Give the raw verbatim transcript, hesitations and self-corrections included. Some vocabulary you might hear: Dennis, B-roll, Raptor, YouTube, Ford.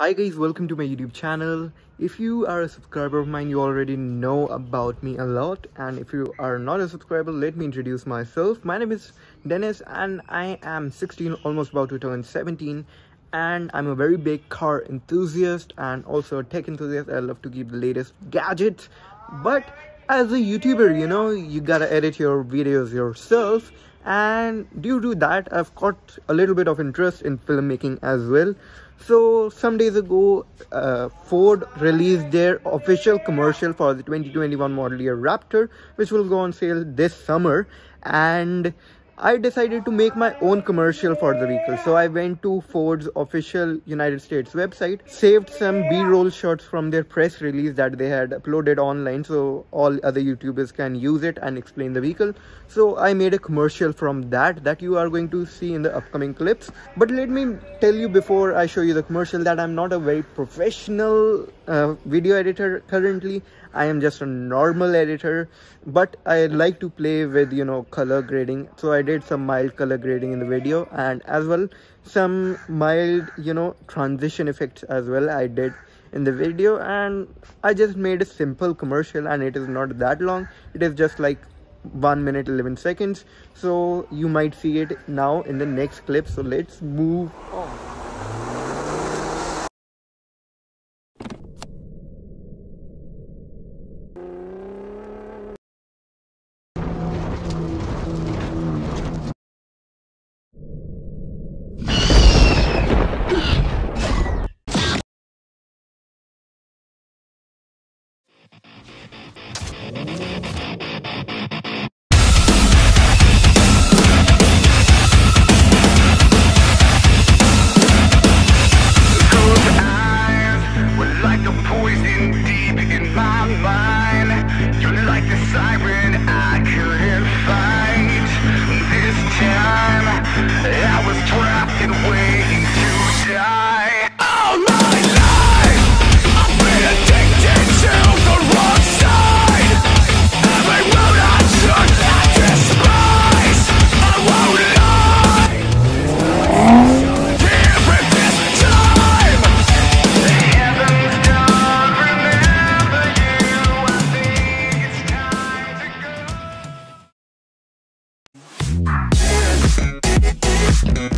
Hi guys, welcome to my YouTube channel. If you are a subscriber of mine, you already know about me a lot, and if you are not a subscriber, let me introduce myself. My name is Dennis and I am sixteen, almost about to turn seventeen, and I'm a very big car enthusiast and also a tech enthusiast. I love to keep the latest gadgets, but as a YouTuber, you know, you gotta edit your videos yourself, and due to that I've got a little bit of interest in filmmaking as well. So some days ago, uh, Ford released their official commercial for the twenty twenty-one model year Raptor, which will go on sale this summer, and I decided to make my own commercial for the vehicle. So I went to Ford's official United States website, saved some B-roll shots from their press release that they had uploaded online so all other YouTubers can use it and explain the vehicle. So I made a commercial from that that you are going to see in the upcoming clips. But let me tell you before I show you the commercial that I'm not a very professional uh, video editor currently. I am just a normal editor, but I like to play with, you know, color grading. So I did some mild color grading in the video, and as well some mild, you know, transition effects as well I did in the video, and I just made a simple commercial, and it is not that long. It is just like one minute eleven seconds. So you might see it now in the next clip. So let's move on. We'll be right back.